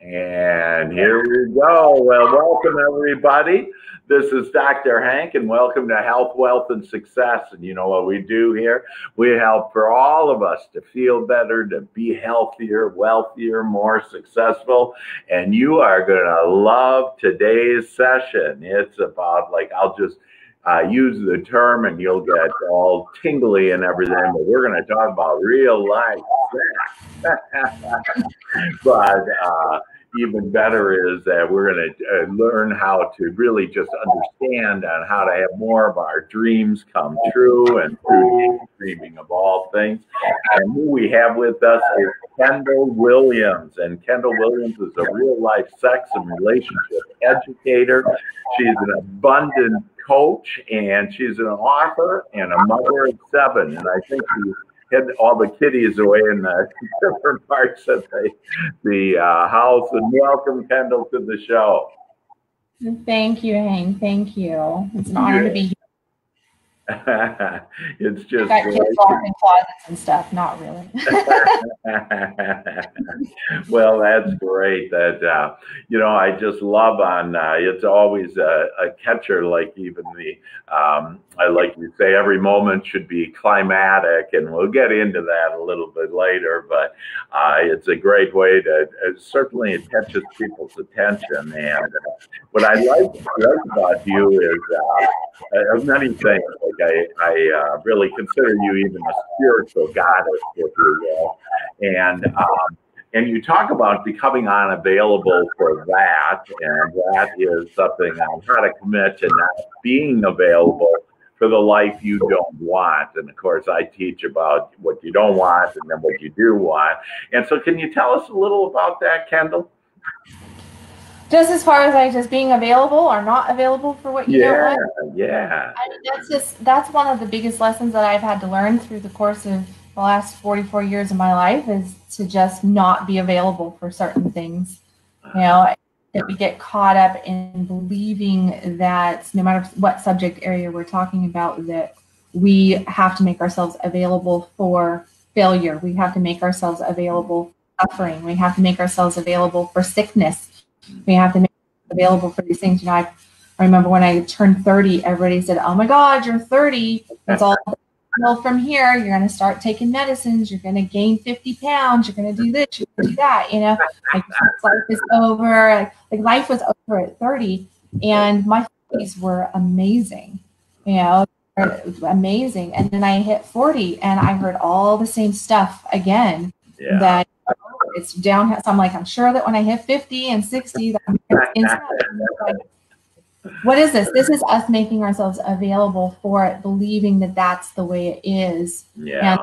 And here we go. Well, welcome everybody. This is Dr. Hank, and welcome to Health, Wealth, and Success. And you know what we do here? We help for all of us to feel better, to be healthier, wealthier, more successful. And you are going to love today's session. It's about, like, I'll just use the term and you'll get all tingly and everything, but we're going to talk about real life sex. But even better is that we're going to learn how to really just understand on how to have more of our dreams come true and through dreaming of all things. And who we have with us is Kendal Williams. And Kendal Williams is a real life sex and relationship educator. She's an abundant coach, and she's an author and a mother of 7. And I think she hid all the kitties away in the different parts of the house. And welcome, Kendal, to the show. Thank you, Hank. Thank you. It's an honor to be here. It's just, I got kids locked in closets and stuff. Not really. Well, that's great. That you know, I just love on. It's always a catcher. Like even the, I like you say, every moment should be climatic, and we'll get into that a little bit later. But it's a great way to. Certainly, it catches people's attention. And what I like about you is many things. Like I really consider you even a spiritual goddess, if you will. And you talk about becoming unavailable for that, and that is something on how to commit to not being available for the life you don't want. And of course, I teach about what you don't want and then what you do want. And so, can you tell us a little about that, Kendal? Just as far as like just being available or not available for what you don't want? Yeah. I mean, that's one of the biggest lessons that I've had to learn through the course of the last 44 years of my life, is to just not be available for certain things. You know, that we get caught up in believing that no matter what subject area we're talking about, that we have to make ourselves available for failure. We have to make ourselves available for suffering. We have to make ourselves available for sickness. We have to make it available for these things. You know, I remember when I turned 30, everybody said, "Oh my God, you're 30. It's all downhill from here. You're going to start taking medicines. You're going to gain 50 pounds. You're going to do this. You're going to do that." You know, like, life is over. Like life was over at 30, and my 30s were amazing. You know, amazing. And then I hit 40, and I heard all the same stuff again. Yeah. That it's down. So I'm like, I'm sure that when I hit 50 and 60, that I'm inside. Like, what is this? This is us making ourselves available for it, believing that that's the way it is. Yeah. And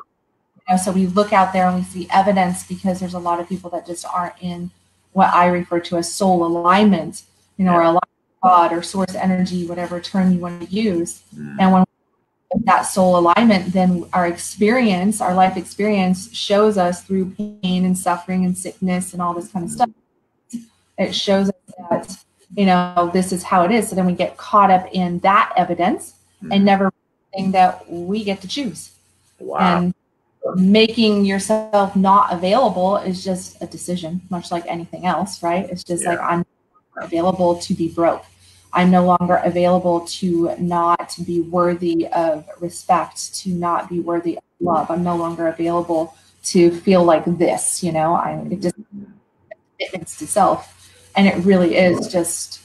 you know, so we look out there and we see evidence, because there's a lot of people that just aren't in what I refer to as soul alignment, you know, or alignment with God or source energy, whatever term you want to use. And when that soul alignment, then our experience, our life experience, shows us through pain and suffering and sickness and all this kind of stuff. It shows us that, you know, this is how it is. So then we get caught up in that evidence and never think that we get to choose. Wow. And making yourself not available is just a decision, much like anything else, right? It's just like, I'm available to be broke. I'm no longer available to not be worthy of respect, to not be worthy of love. I'm no longer available to feel like this, you know. It just commitments to self, and it really is just,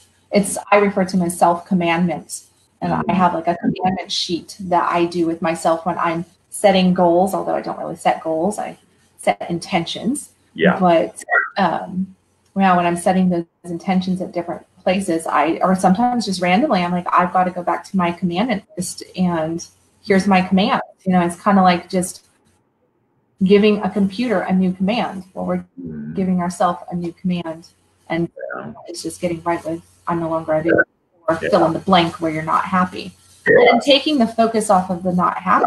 I refer to them as self-commandments. And I have like a commandment sheet that I do with myself when I'm setting goals, although I don't really set goals, I set intentions. Yeah. But well, when I'm setting those intentions at different places, or sometimes just randomly, I'm like, I've got to go back to my commandment list, and here's my command. You know, it's kind of like just giving a computer a new command. Well, we're giving ourselves a new command, and it's just getting right with, I'm no longer available, or fill in the blank where you're not happy. And taking the focus off of the not happy.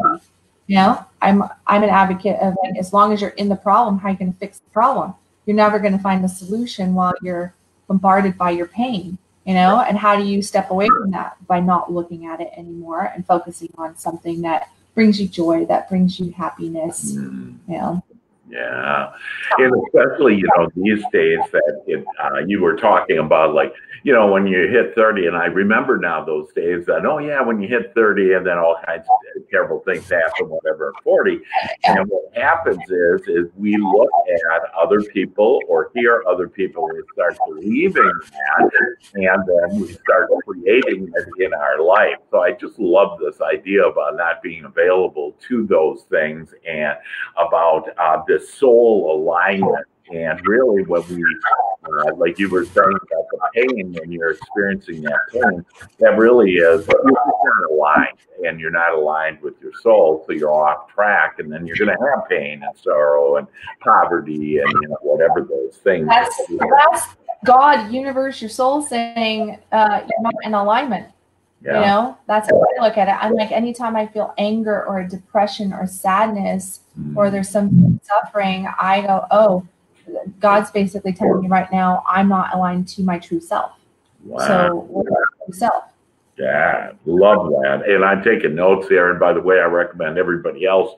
You know, I'm an advocate of, like, as long as you're in the problem, how are you going to fix the problem? You're never going to find the solution while you're bombarded by your pain, you know. And how do you step away from that? By not looking at it anymore and focusing on something that brings you joy, that brings you happiness, you know. Yeah, and especially, you know, these days that you were talking about, like, you know, when you hit 30, and I remember now those days that, oh yeah, when you hit 30 and then all kinds of terrible things happen, whatever, 40. And what happens is we look at other people or hear other people, we start believing that, and then we start creating it in our life. So I just love this idea about not being available to those things and about this soul alignment. And really what we, like you were saying about the pain, when you're experiencing that pain, that really is, you're not aligned, and you're not aligned with your soul, so you're off track, and then you're going to have pain and sorrow and poverty and, you know, whatever those things. That's God, universe, your soul saying you're not in alignment. Yeah. You know, that's how I look at it. I'm like, anytime I feel anger or depression or sadness, or there's some suffering, I go, oh, God's basically telling me right now, I'm not aligned to my true self. Wow. So what about true self? Yeah, love that. And I'm taking notes here. And by the way, I recommend everybody else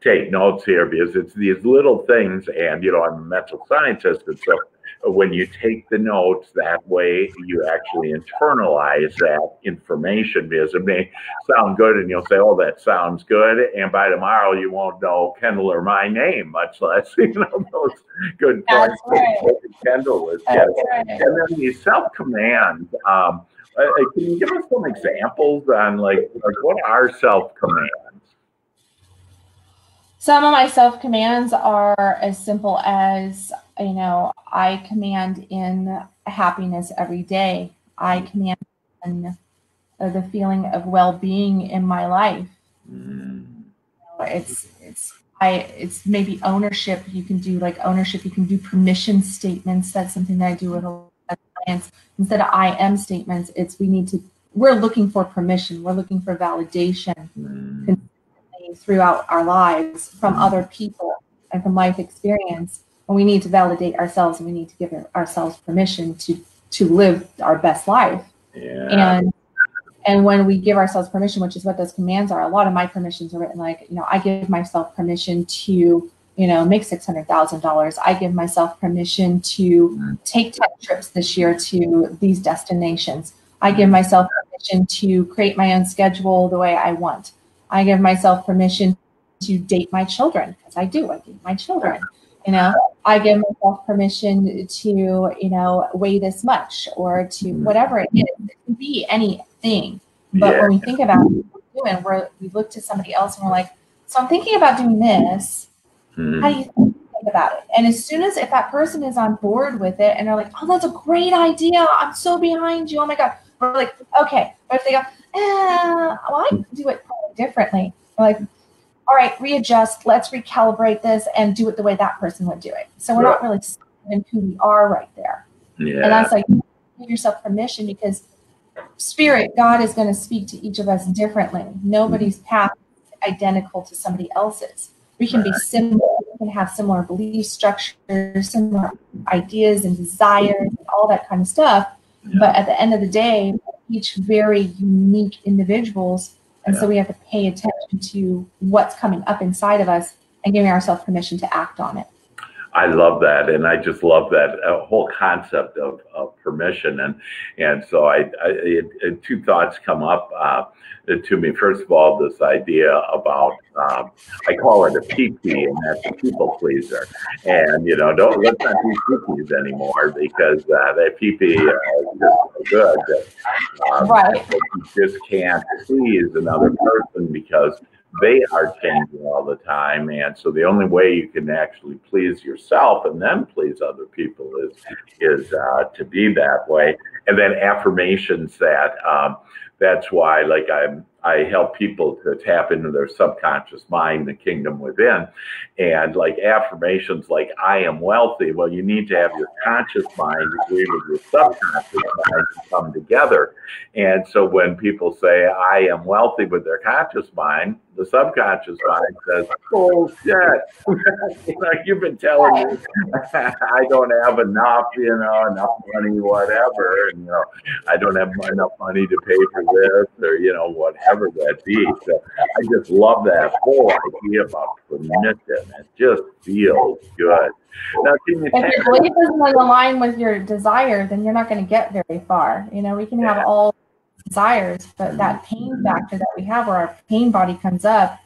take notes here, because it's these little things. And, you know, I'm a mental scientist, and so when you take the notes that way, you actually internalize that information, because it may sound good and you'll say, oh, that sounds good. And by tomorrow, you won't know Kendal or my name, much less, you know, those good points. Right. Kendal is, yes. Right. And then the self-command, can you give us some examples on like what are self-commands? Some of my self-commands are as simple as, you know, I command in happiness every day. I command in the feeling of well-being in my life. Mm. It's maybe ownership. You can do like ownership. You can do permission statements. That's something that I do with a lot of clients. Instead of I am statements, it's we're looking for permission. We're looking for validation consistently throughout our lives from other people and from life experience. And we need to validate ourselves, and we need to give ourselves permission to live our best life. Yeah. And when we give ourselves permission, which is what those commands are, a lot of my permissions are written like, you know, I give myself permission to, you know, make $600,000. I give myself permission to take 10 trips this year to these destinations. I give myself permission to create my own schedule the way I want. I give myself permission to date my children, because I do. I date my children. You know, I give myself permission to, you know, weigh this much, or to whatever it is. It can be anything. But when we think about doing, we look to somebody else and we're like, so I'm thinking about doing this. How do you think about it? And as soon as if that person is on board with it and they're like, oh, that's a great idea. I'm so behind you. Oh, my God. We're like, okay. But if they go, well, I can do it probably differently. We're like, all right, readjust, let's recalibrate this and do it the way that person would do it. So we're not really stuck in who we are right there. Yeah. And that's like, give yourself permission, because spirit, God is going to speak to each of us differently. Nobody's path is identical to somebody else's. We can be similar, we can have similar belief structures, similar ideas and desires and all that kind of stuff. Yeah. But at the end of the day, each very unique individuals. And so we have to pay attention to what's coming up inside of us and giving ourselves permission to act on it. I love that. And I just love that whole concept of permission. And so two thoughts come up to me. First of all, this idea about, I call it a PP, and that's a people pleaser. And, you know, let's not do PPs anymore, because that PP is so good that you just can't please another person, because they are changing all the time. And so the only way you can actually please yourself and then please other people is to be that way. And then affirmations that, that's why, like, I help people to tap into their subconscious mind, the kingdom within. And like affirmations like, I am wealthy. Well, you need to have your conscious mind agree with your subconscious mind to come together. And so when people say, I am wealthy with their conscious mind, the subconscious mind says, oh, shit, like you've been telling me I don't have enough, you know, enough money, whatever, and, you know, I don't have enough money to pay for this or, you know, whatever that be. So I just love that whole idea about permission. It just feels good. Now, can you if your belief doesn't align with your desire, then you're not going to get very far. You know, we can have all desires, but that pain factor that we have, where our pain body comes up,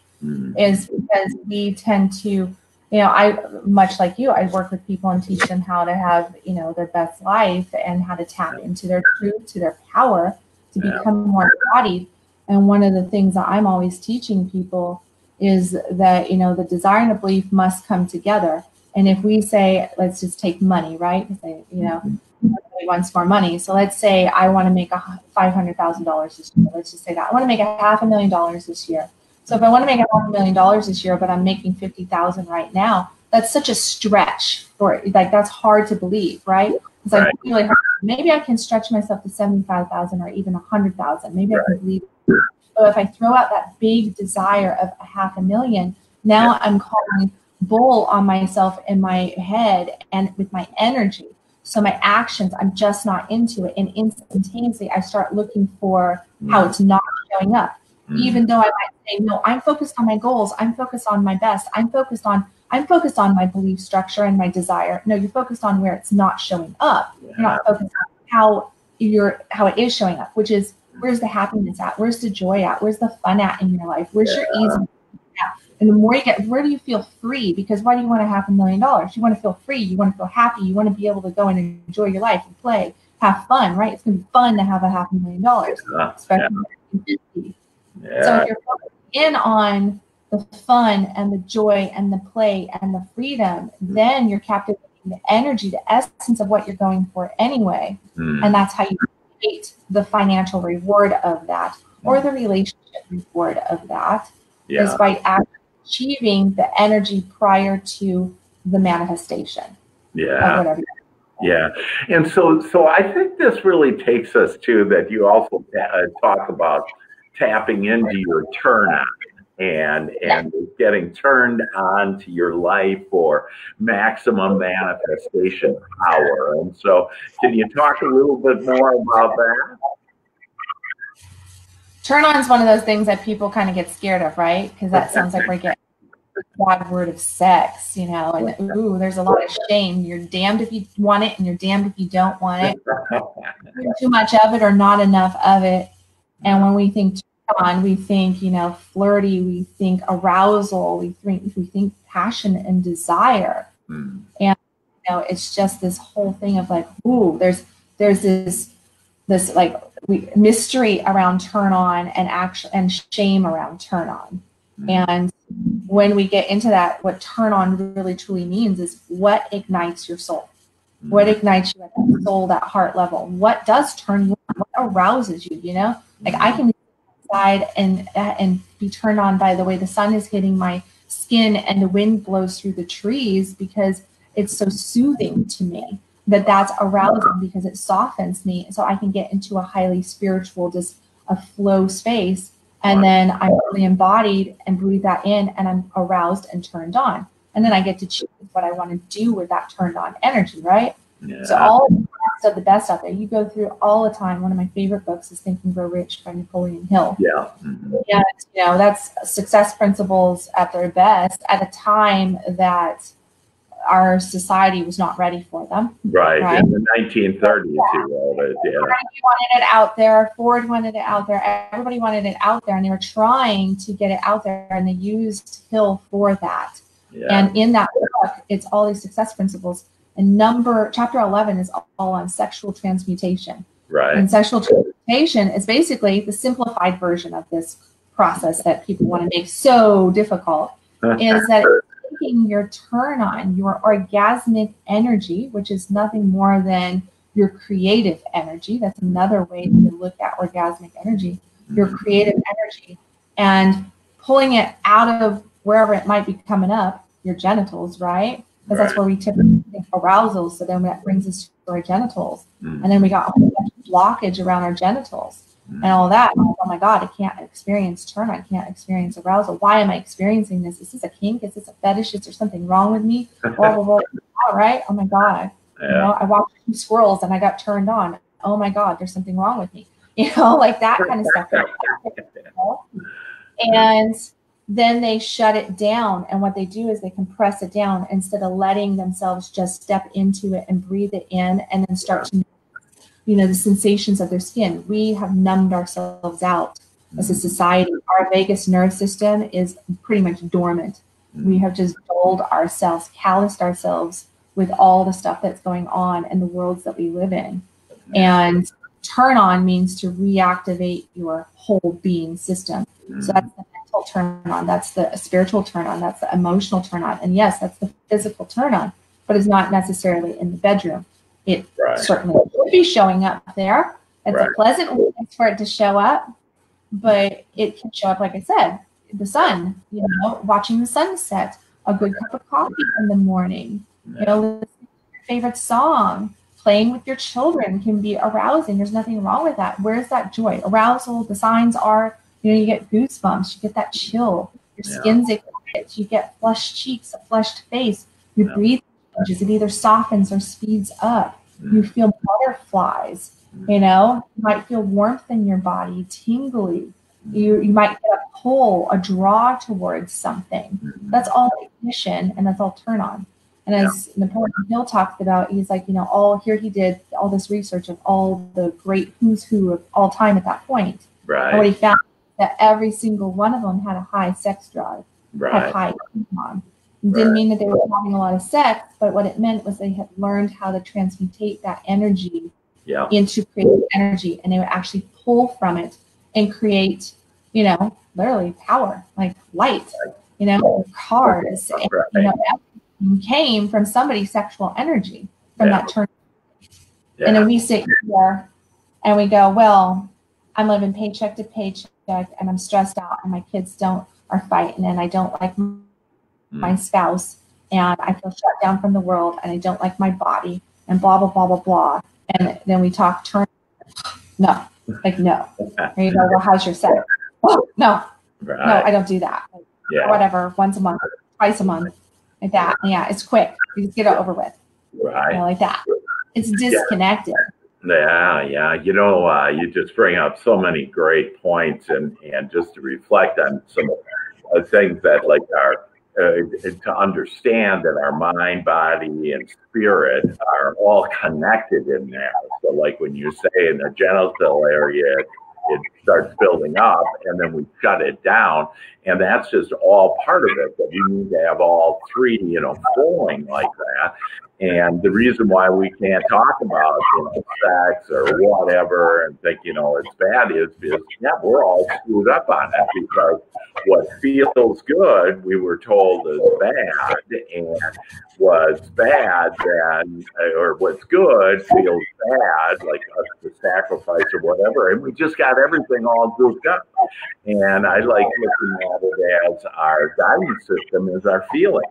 is because we tend to, you know, I, much like you, I work with people and teach them how to have, you know, their best life and how to tap into their truth, to their power, to become more embodied. And one of the things that I'm always teaching people is that, you know, the desire and the belief must come together. And if we say, let's just take money, right? They, you know, everybody wants more money. So let's say I want to make $500,000 this year. Let's just say that I want to make $500,000 this year. So if I want to make $500,000 this year, but I'm making $50,000 right now, that's such a stretch for, like, that's hard to believe, right? It's like really hard. Maybe I can stretch myself to $75,000 or even $100,000. Maybe I can believe it. So if I throw out that big desire of $500,000, now I'm calling bull on myself in my head and with my energy. So my actions, I'm just not into it. And instantaneously, I start looking for how it's not showing up. Even though I might say, no, I'm focused on my goals. I'm focused on my best. I'm focused on my belief structure and my desire. No, you're focused on where it's not showing up. You're not focused on how it is showing up, which is, where's the happiness at? Where's the joy at? Where's the fun at in your life? Where's your ease at? And the more you get, where do you feel free? Because why do you want $500,000? You want to feel free. You want to feel happy. You want to be able to go and enjoy your life and play, have fun, right? It's going to be fun to have $500,000. Especially so if you're focused in on the fun and the joy and the play and the freedom, then you're captivating the energy, the essence of what you're going for anyway. And that's how you create the financial reward of that or the relationship reward of that is by achieving the energy prior to the manifestation. Of whatever. And so I think this really takes us to that. You also talk about tapping into your turn on and getting turned on to your life for maximum manifestation power. And so can you talk a little bit more about that? Turn on is one of those things that people kind of get scared of, right? Because that sounds like we're getting a bad word of sex, you know, and ooh, there's a lot of shame. You're damned if you want it and you're damned if you don't want it. Too much of it or not enough of it. And when we think turn on, we think, you know, flirty, we think arousal, we think passion and desire. And, you know, it's just this whole thing of like, ooh, there's this like, mystery around turn on and action and shame around turn on. And when we get into that, what turn on really truly means is what ignites your soul, what ignites you at that soul, that heart level, what does turn you on, what arouses you, you know, like I can outside and be turned on by the way the sun is hitting my skin and the wind blows through the trees because it's so soothing to me. That's arousing because it softens me, so I can get into a highly spiritual, just a flow space, and then I'm really embodied and breathe that in, and I'm aroused and turned on, and then I get to choose what I want to do with that turned on energy, right? So all of the best out there, you go through all the time. One of my favorite books is Think and Grow Rich by Napoleon Hill. And, you know, that's success principles at their best at a time that our society was not ready for them. Right. In the 1930s, he wrote it. Everybody wanted it out there. Ford wanted it out there. Everybody wanted it out there, and they were trying to get it out there, and they used Hill for that. And in that book, it's all these success principles. And chapter 11 is all on sexual transmutation. And sexual transmutation is basically the simplified version of this process that people want to make so difficult, is that taking your turn on, your orgasmic energy, which is nothing more than your creative energy. That's another way to look at orgasmic energy, your creative energy, and pulling it out of wherever it might be coming up, your genitals, right? Because that's where we typically think arousal. So then that brings us to our genitals. And then we got a whole bunch of blockage around our genitals. and all that. Oh my God, I can't experience turn. I can't experience arousal. Why am I experiencing this? Is this a kink? Is this a fetish? Is there something wrong with me? Blah, blah, blah. All right. Oh my God. Yeah. You know, I watched two squirrels and I got turned on. Oh my God, there's something wrong with me. You know, like that kind of stuff. And then they shut it down. And what they do is they compress it down instead of letting themselves just step into it and breathe it in and then start to, you know, the sensations of their skin. We have numbed ourselves out as a society. Our vagus nerve system is pretty much dormant. We have just dulled ourselves, calloused ourselves with all the stuff that's going on in the worlds that we live in. And turn on means to reactivate your whole being system. So that's the mental turn on, that's the spiritual turn on, that's the emotional turn on, and yes, that's the physical turn on, but it's not necessarily in the bedroom. It certainly could be showing up there. It's a pleasant way for it to show up, but it can show up, like I said, the sun, you know, watching the sunset, a good cup of coffee in the morning, you know, listening to your favorite song. Playing with your children can be arousing. There's nothing wrong with that. Where's that joy? Arousal, the signs are, you know, you get goosebumps, you get that chill, your skin's itches, you get flushed cheeks, a flushed face, your breathing changes, it either softens or speeds up. You feel butterflies, you know, you might feel warmth in your body, tingly. You might get a pull, a draw towards something. That's all ignition and that's all turn on. And as Napoleon Hill talks about, he's like, you know, he did all this research of all the great who's who of all time at that point. Right. And what he found that every single one of them had a high sex drive, had high turn on. It didn't mean that they were having a lot of sex, but what it meant was they had learned how to transmutate that energy into creative energy, and they would actually pull from it and create, you know, literally power, like light, you know, cars, and, you know, came from somebody's sexual energy from that turn. And then we sit here and we go, well, I'm living paycheck to paycheck and I'm stressed out and my kids are fighting and I don't like my spouse and I feel shut down from the world and I don't like my body and blah, blah, blah, blah, blah. And then we talk turn. No, like no. And you go, well, how's your sex? Oh, no, no, I don't do that. Like, whatever, once a month, twice a month. Like that. Yeah, it's quick. You just get it over with. Right. You know, like that. It's disconnected. Yeah, yeah. You know, you just bring up so many great points, and just to reflect on some things that like our to understand that our mind, body, and spirit are all connected in there. So like when you say in the genital area, it starts building up and then we shut it down. And that's just all part of it, that you need to have all three, you know, flowing like that. And the reason why we can't talk about, you know, sex or whatever and think, you know, it's bad is we're all screwed up on it, because what feels good, we were told is bad, and what's bad then, or what's good feels bad, like us to sacrifice or whatever. And we just got everything all grouped up. And I like looking at it as our guidance system is our feelings.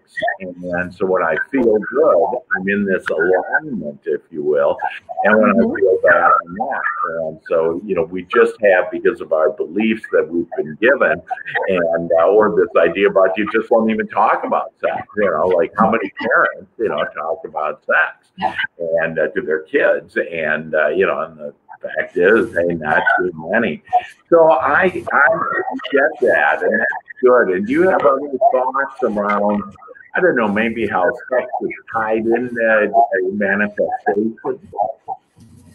And so when I feel good, I'm in this alignment, if you will, and when I feel bad, I'm not. And so, you know, we just have, because of our beliefs that we've been given, and or this idea about you just won't even talk about sex. You know, like how many parents, you know, talk about sex and to their kids, and you know, and the fact is, they not too many. So I get that, and that's good. And do you have other thoughts around? I don't know, maybe how sex is tied in that manifestation.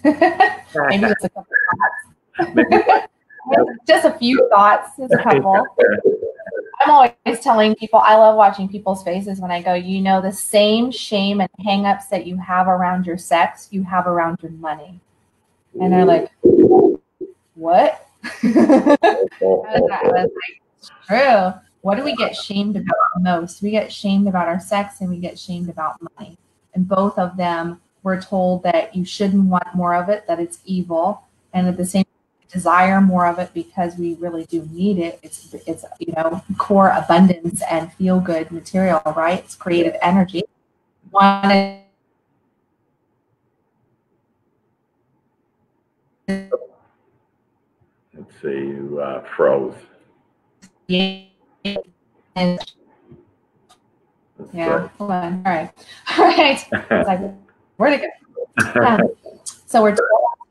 Maybe just a couple thoughts. Just a few thoughts, just a couple. I'm always telling people, I love watching people's faces when I go, you know, the same shame and hang-ups that you have around your sex, you have around your money. And they're like, what? I was like, true. What do we get shamed about most? We get shamed about our sex and we get shamed about money. And both of them, we're told that you shouldn't want more of it, that it's evil. And at the same time, desire more of it because we really do need it. It's you know, core abundance and feel good material, right? It's creative energy. One is see, you froze. Yeah. Yeah. Hold on. All right. All right. It's like, where'd it go? So we're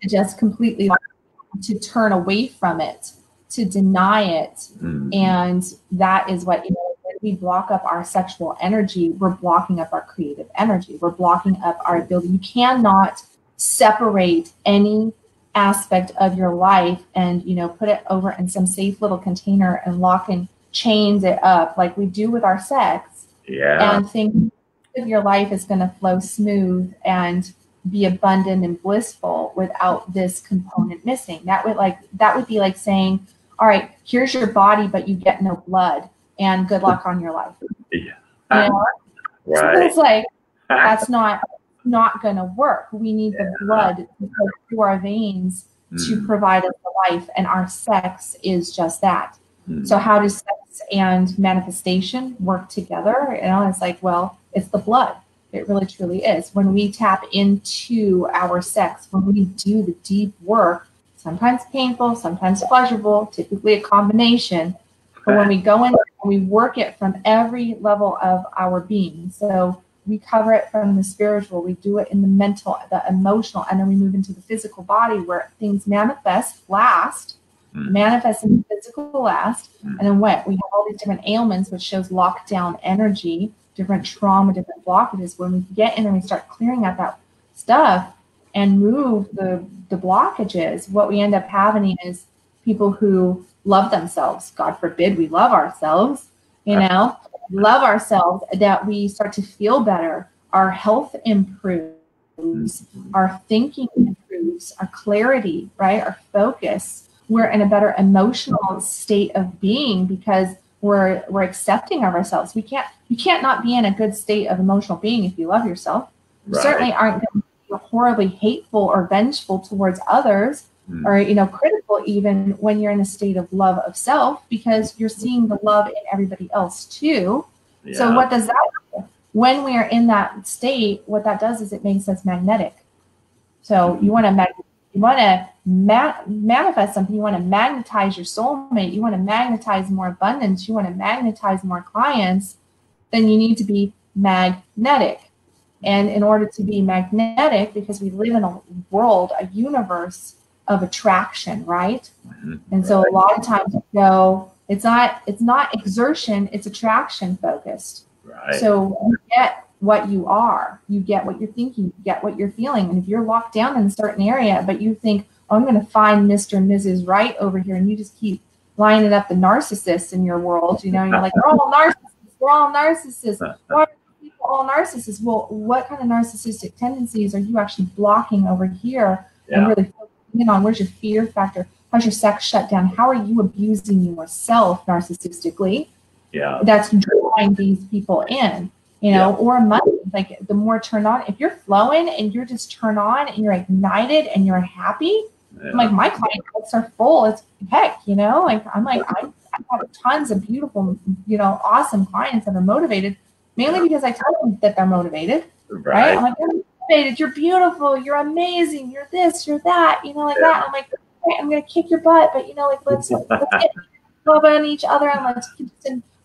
just completely to turn away from it, to deny it. Mm-hmm. And that is what, you know, when we block up our sexual energy, we're blocking up our creative energy. We're blocking up our ability. You cannot separate any aspect of your life and, you know, put it over in some safe little container and lock and chains it up like we do with our sex. Yeah. And think if your life is going to flow smooth and be abundant and blissful without this component missing. That would be like saying, all right, here's your body, but you get no blood, and good luck on your life. Yeah. You know? Right. So it's like, that's not going to work. We need the blood to go through our veins to provide us the life, and our sex is just that. So how does sex and manifestation work together? You know, it's like, well, it's the blood. It really, truly is. When we tap into our sex, when we do the deep work, sometimes painful, sometimes pleasurable, typically a combination. But when we go in and we work it from every level of our being, so we cover it from the spiritual, we do it in the mental, the emotional, and then we move into the physical body where things manifest last, manifest in the physical last, and then what? We have all these different ailments, which shows lockdown energy, different trauma, different blockages. When we get in and we start clearing out that stuff and move the blockages, what we end up having is people who love themselves. God forbid we love ourselves, you know, love ourselves, that we start to feel better. Our health improves, our thinking improves, our clarity, right? Our focus. We're in a better emotional state of being because we're accepting of ourselves. You can't not be in a good state of emotional being if you love yourself. Right. You certainly aren't going to be horribly hateful or vengeful towards others, or, you know, critical even, when you're in a state of love of self, because you're seeing the love in everybody else too. Yeah. So what does that do? When we are in that state, what that does is it makes us magnetic. So you want to manifest something. You want to magnetize your soulmate. You want to magnetize more abundance. You want to magnetize more clients. Then you need to be magnetic. And in order to be magnetic, because we live in a world, a universe of attraction, right? And so a lot of times we go, it's not exertion, it's attraction focused. Right. So you get what you are, you get what you're thinking, you get what you're feeling. And if you're locked down in a certain area, but you think, oh, I'm going to find Mr. and Mrs. Right over here, and you just keep lining up the narcissists in your world, you know, and you're like, we're all narcissists. Why are people all narcissists? Well, what kind of narcissistic tendencies are you actually blocking over here and really focusing in on? Where's your fear factor? How's your sex shut down? How are you abusing yourself narcissistically? Yeah, that's drawing these people in. You know, or money, like the more turn on, if you're flowing and you're just turn on and you're ignited and you're happy, I'm like, my clients are full. It's heck, you know, like I have tons of beautiful, you know, awesome clients that are motivated, mainly because I tell them that they're motivated, right? I'm like, you're motivated, you're beautiful, you're amazing, you're this, you're that, you know, like that. I'm like, okay, I'm going to kick your butt, but you know, like let's get love on each other and let's keep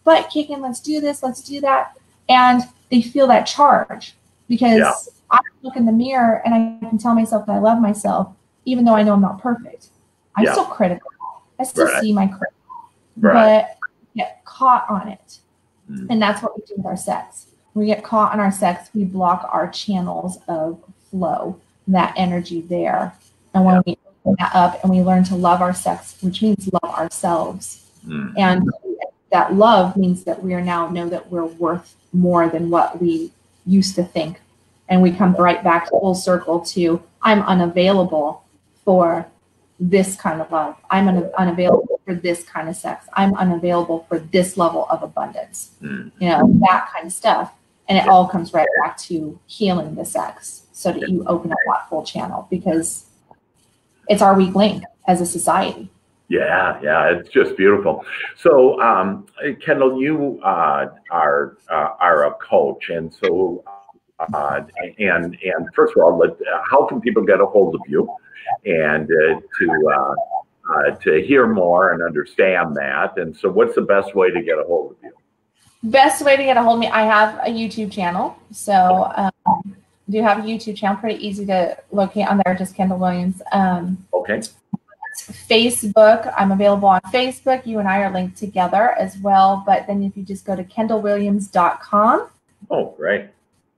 butt kicking, let's do this, let's do that. And they feel that charge because I look in the mirror and I can tell myself that I love myself, even though I know I'm not perfect. I'm still critical. I still see my critical, but I get caught on it. And that's what we do with our sex. When we get caught on our sex, we block our channels of flow, that energy there. And when we open that up and we learn to love our sex, which means love ourselves. And that love means that we are now know that we're worth more than what we used to think. And we come right back full circle to, I'm unavailable for this kind of love. I'm unavailable for this kind of sex. I'm unavailable for this level of abundance, you know, that kind of stuff. And it all comes right back to healing the sex so that you open up that full channel, because it's our weak link as a society. Yeah, it's just beautiful. So, Kendal, you are a coach, and so and first of all, how can people get a hold of you, and to hear more and understand that. And so what's the best way to get a hold of you? Best way to get a hold of me, I have a YouTube channel. So I do have a YouTube channel, pretty easy to locate on there, just Kendal Williams. Okay. Facebook, I'm available on Facebook. You and I are linked together as well. But then if you just go to kendalwilliams.com. Oh, great.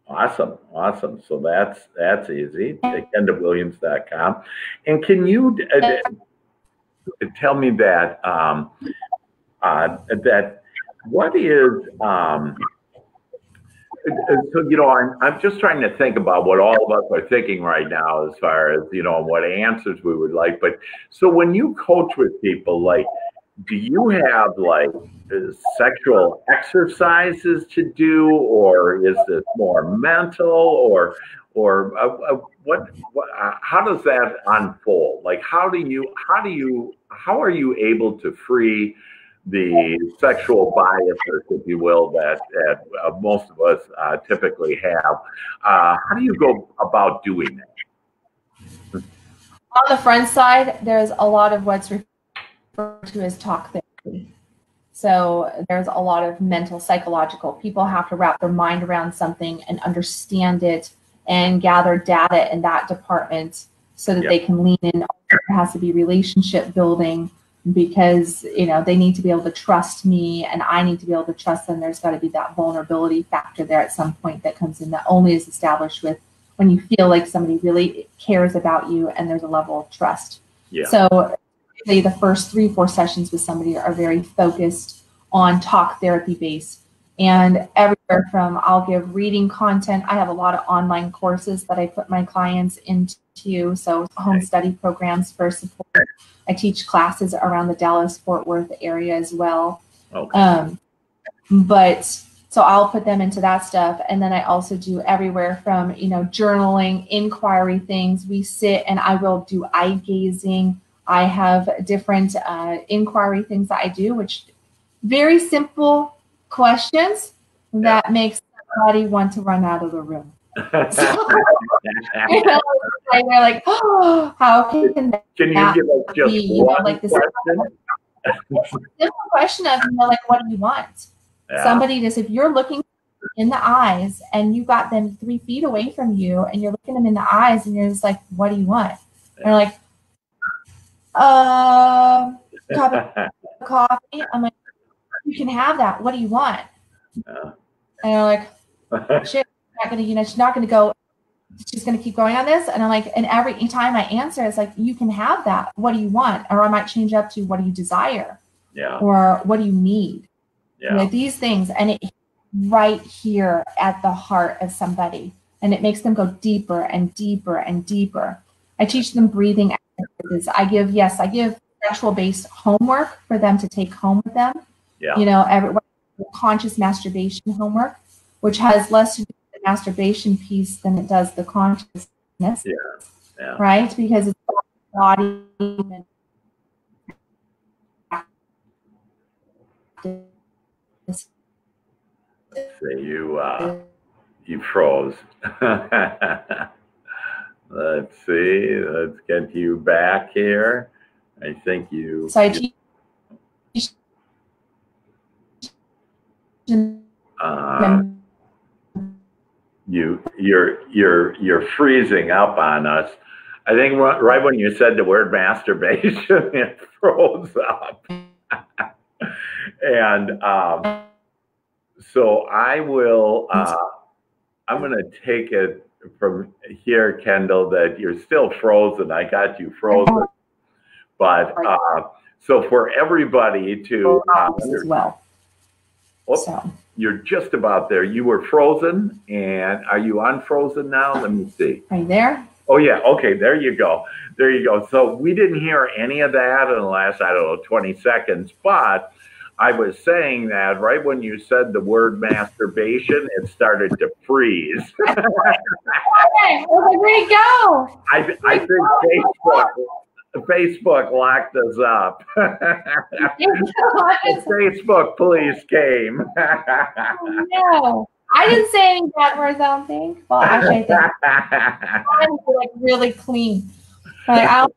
Awesome. Awesome. So that's easy. Kendalwilliams.com. And can you tell me that, what is, so, you know, I'm just trying to think about what all of us are thinking right now as far as, you know, what answers we would like. But so when you coach with people, like, do you have like sexual exercises to do, or is this more mental, or what how does that unfold? Like, how are you able to free the sexual biases, if you will, that most of us typically have? How do you go about doing that? On the friend side, there's a lot of what's referred to as talk therapy. So there's a lot of mental, psychological. People have to wrap their mind around something and understand it and gather data in that department so that they can lean in. It has to be relationship building, because, you know, they need to be able to trust me and I need to be able to trust them. There's got to be that vulnerability factor there at some point that comes in, that only is established with when you feel like somebody really cares about you and there's a level of trust. Yeah. So the first 3 or 4 sessions with somebody are very focused on talk therapy base, and everywhere from I'll give reading content. I have a lot of online courses that I put my clients into. So home study programs for support. I teach classes around the Dallas-Fort Worth area as well. Okay. But so I'll put them into that stuff. And then I also do everywhere from, you know, journaling, inquiry things. We sit and I will do eye gazing. I have different inquiry things that I do, which very simple questions that makes somebody want to run out of the room. So, you know, they're like, oh, how can you give us just one, like, this question of, you know, like, what do you want? Somebody just, if you're looking in the eyes and you got them 3 feet away from you and you're looking them in the eyes and you're just like, what do you want? And they're like, cup of coffee. I'm like, you can have that. What do you want? And they're like, shit. Not gonna, you know, she's not gonna go, she's gonna keep going on this. And I'm like, and every time I answer, it's like, you can have that. What do you want? Or I might change up to, what do you desire? Yeah. Or what do you need? Yeah. You know, these things, and it right here at the heart of somebody, and it makes them go deeper and deeper and deeper. I teach them breathing exercises. I give sexual-based homework for them to take home with them. Yeah. You know, conscious masturbation homework, which has less to do masturbation piece than it does the consciousness, right? Because it's body and so you froze. Let's see. Let's get you back here. I think you. So I teach You're freezing up on us. I think right when you said the word masturbation, it froze up. And so I will. I'm going to take it from here, Kendal. That you're still frozen. I got you frozen. But so for everybody to as well. So. You're just about there. You were frozen, and are you unfrozen now? Let me see. Are you there? Oh, yeah. Okay, there you go. There you go. So we didn't hear any of that in the last, I don't know, 20 seconds. But I was saying that right when you said the word masturbation, it started to freeze. Okay, where'd it go? I think Facebook locked us up. Facebook police came. Oh, no, I didn't say any bad words, I don't think. Well, actually, I think I'm like really clean. Like, I don't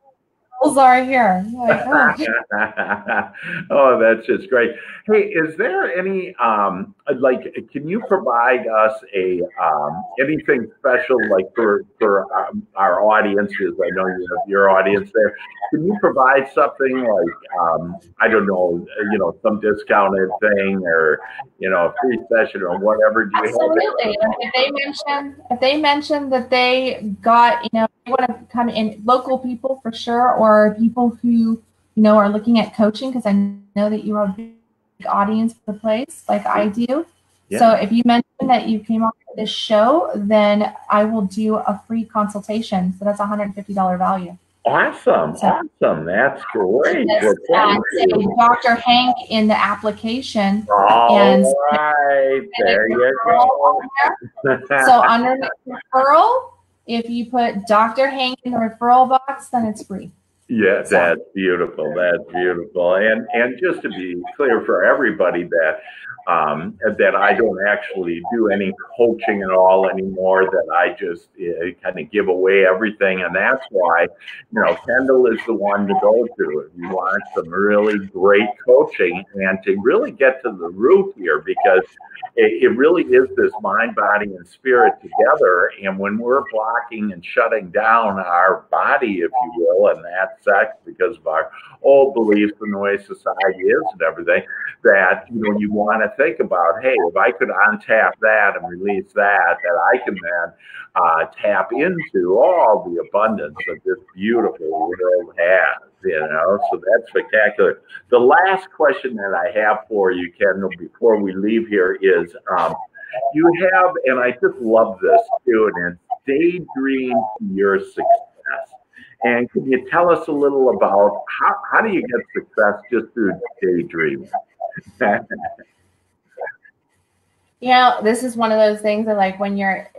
tools are here. Like, oh. Oh, that's just great. Hey, is there any, can you provide us a, anything special, like for our audiences? I know you have your audience there. Can you provide something like, I don't know, some discounted thing or, a free session or whatever? Do you Absolutely. Have if they mention that they got, they want to come in, local people for sure, or people who, are looking at coaching, because I know that you are a big audience for the place, like I do. Yeah. So if you mention that you came on this show, then I will do a free consultation. So that's $150 value. Awesome. So, awesome. That's great. Say Dr. Hank in the application. All right. There you go. So under the referral, if you put Dr. Hank in the referral box, then it's free. Yeah, that's beautiful. That's beautiful. And just to be clear for everybody that that I don't actually do any coaching at all anymore, that I just kind of give away everything. And that's why, Kendal is the one to go to if you want some really great coaching and to really get to the root here, because it really is this mind, body, and spirit together. And when we're blocking and shutting down our body, if you will, and that's because of our old beliefs and the way society is and everything, that you want to think about, hey, if I could untap that and release that, I can then tap into all the abundance that this beautiful world has. So that's spectacular. The last question that I have for you, Kendal, before we leave here is, you have, and I just love this too, and it's daydream to your success. And can you tell us a little about how do you get success just through daydreaming? This is one of those things that, like, when you're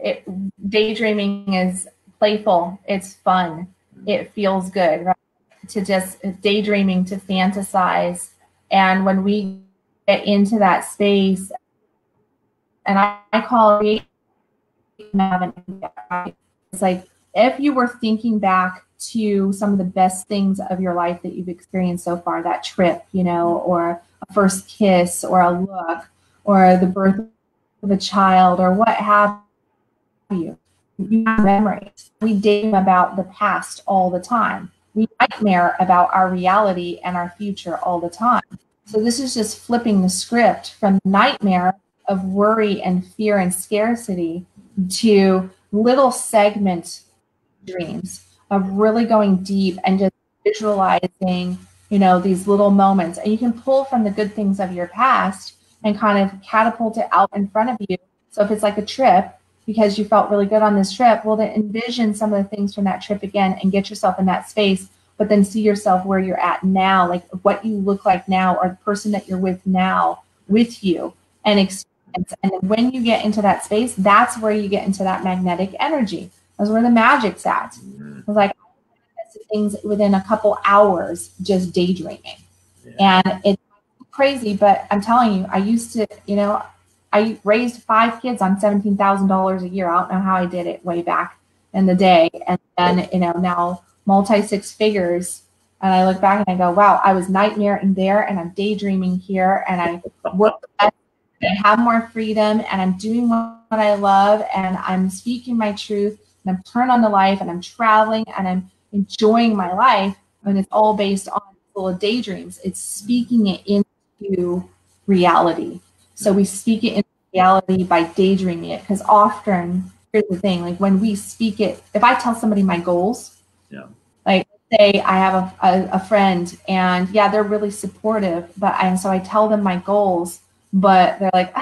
daydreaming is playful, it's fun, it feels good, right? To just daydreaming, to fantasize. And when we get into that space, and I call it, it's like, if you were thinking back to some of the best things of your life that you've experienced so far, that trip, or a first kiss or a look or the birth of a child or what have you, you have memories. We daydream about the past all the time. We nightmare about our reality and our future all the time. So this is just flipping the script from the nightmare of worry and fear and scarcity to little segment dreams of really going deep and just visualizing, these little moments. And you can pull from the good things of your past and kind of catapult it out in front of you. So if it's like a trip, because you felt really good on this trip, well, then envision some of the things from that trip again and get yourself in that space, but then see yourself where you're at now, like what you look like now or the person that you're with now with you and experience. And when you get into that space, that's where you get into that magnetic energy. That's where the magic's at. I was like, things within a couple hours just daydreaming. Yeah. And it's crazy, but I'm telling you, I used to, I raised 5 kids on $17,000 a year. I don't know how I did it way back in the day. And then, now multi-six figures. And I look back and I go, wow, I was nightmaring there and I'm daydreaming here. And I worked at and have more freedom, and I'm doing what I love, and I'm speaking my truth, and I'm turned on to life, and I'm traveling, and I'm enjoying my life. And it's all based on full of daydreams. It's speaking it into reality. So we speak it into reality by daydreaming it, because often, here's the thing, like when we speak it, if I tell somebody my goals, like say I have a friend, and they're really supportive, so I tell them my goals, but they're like,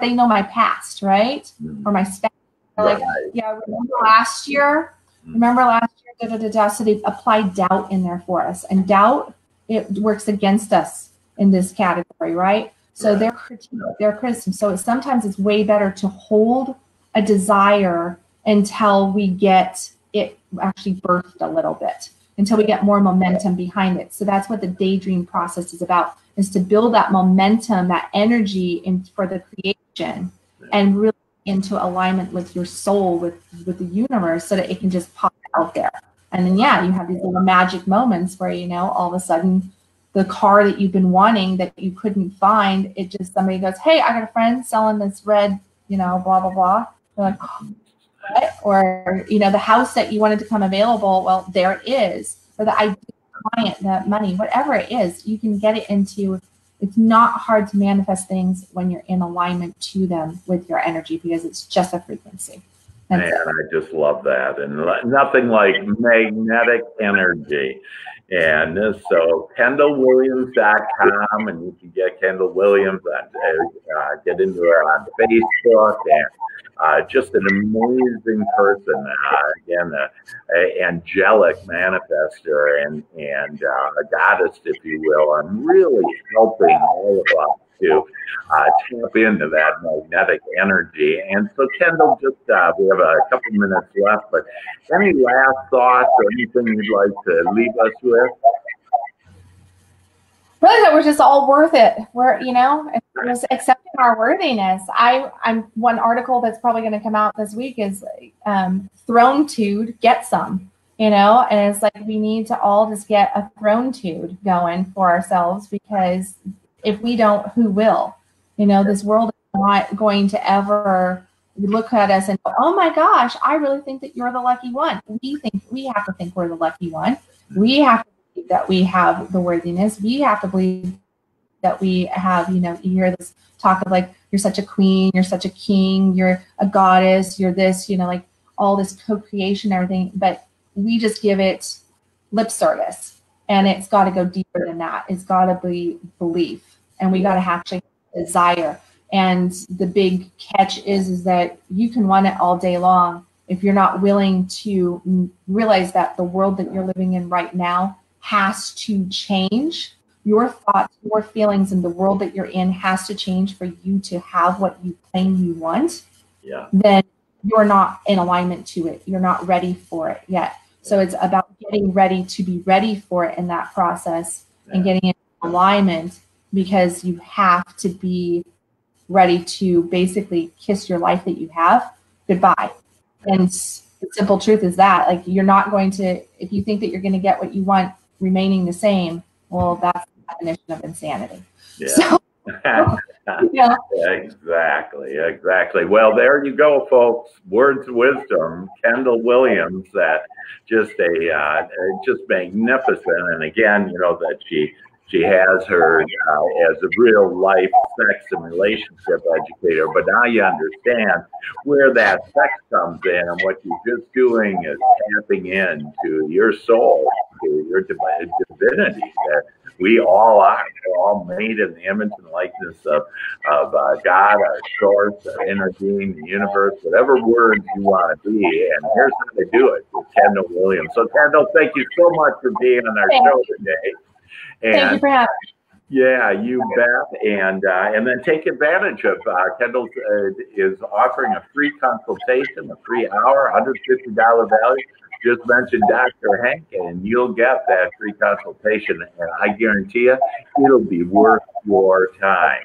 they know my past, right? Or my spouse. They're like, remember last year, so they apply doubt in there for us. And doubt, it works against us in this category, right? So their critique, their criticism. So sometimes it's way better to hold a desire until we get it actually birthed a little bit, until we get more momentum behind it. So that's what the daydream process is about, is to build that momentum, that energy for the creation, and really into alignment with your soul, with the universe, so that it can just pop out there. And then, yeah, you have these little magic moments where, you know, all of a sudden the car that you've been wanting that you couldn't find, it just, somebody goes, hey, I got a friend selling this red, you know, blah, blah, blah. You're like, oh, what? Or, you know, the house that you wanted to come available, well, there it is. Or the idea, client, the money, whatever it is, you can get it into. It's not hard to manifest things when you're in alignment to them with your energy, because it's just a frequency. And I just love that. And nothing like magnetic energy. And so kendalwilliams.com, and you can get Kendal Williams on, get into her on Facebook, and just an amazing person, again, an angelic manifester and a goddess, if you will, and really helping all of us to tap into that magnetic energy. And so, Kendal, just we have a couple minutes left, but any last thoughts or anything you'd like to leave us with? Really, that we're just all worth it. We're, you know, just accepting our worthiness. I'm one article that's probably going to come out this week is throne tude, get some. You know, and it's like we need to all just get a throne tude going for ourselves, because if we don't, who will? You know, this world is not going to ever look at us and go, oh my gosh, I really think that you're the lucky one. We have to think we're the lucky one. We have to believe that we have the worthiness. We have to believe that we have, you know, you hear this talk of like, you're such a queen, you're such a king, you're a goddess, you're this, you know, like all this co-creation, everything, but we just give it lip service. And it's got to go deeper than that. It's got to be belief, and we got to actually desire. And the big catch is that you can want it all day long. If you're not willing to realize that the world that you're living in right now has to change, your thoughts, your feelings, and the world that you're in has to change for you to have what you claim you want, yeah, then you're not in alignment to it. You're not ready for it yet. So it's about getting ready to be ready for it in that process, and getting in alignment, because you have to be ready to basically kiss your life that you have goodbye. And the simple truth is that, like, you're not going to, if you think that you're going to get what you want remaining the same, well, that's the definition of insanity. Yeah. So, yeah. Exactly. Well, there you go, folks. Words of wisdom, Kendal Williams. That just a just magnificent. And again, you know that she has her as a real life sex and relationship educator. But now you understand where that sex comes in, and what you're just doing is tapping into your soul, to your divinity. That we all are. We're all made in the image and likeness of God, our source, our inner being, the universe, whatever words you want to be. And here's how to do it with Kendal Williams. So, Kendal, thank you so much for being on our show today. And thank you for having me. Yeah, you bet. And then take advantage of Kendal is offering a free consultation, a free hour, $150 value. Just mention Dr. Hank, and you'll get that free consultation, and I guarantee you, it'll be worth your time.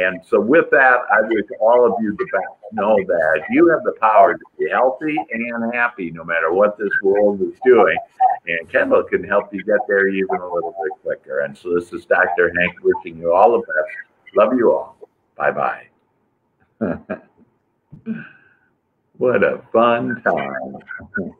And so with that, I wish all of you the best. Know that you have the power to be healthy and happy no matter what this world is doing. And Kendal can help you get there even a little bit quicker. And so this is Dr. Hank wishing you all the best. Love you all. Bye-bye. What a fun time.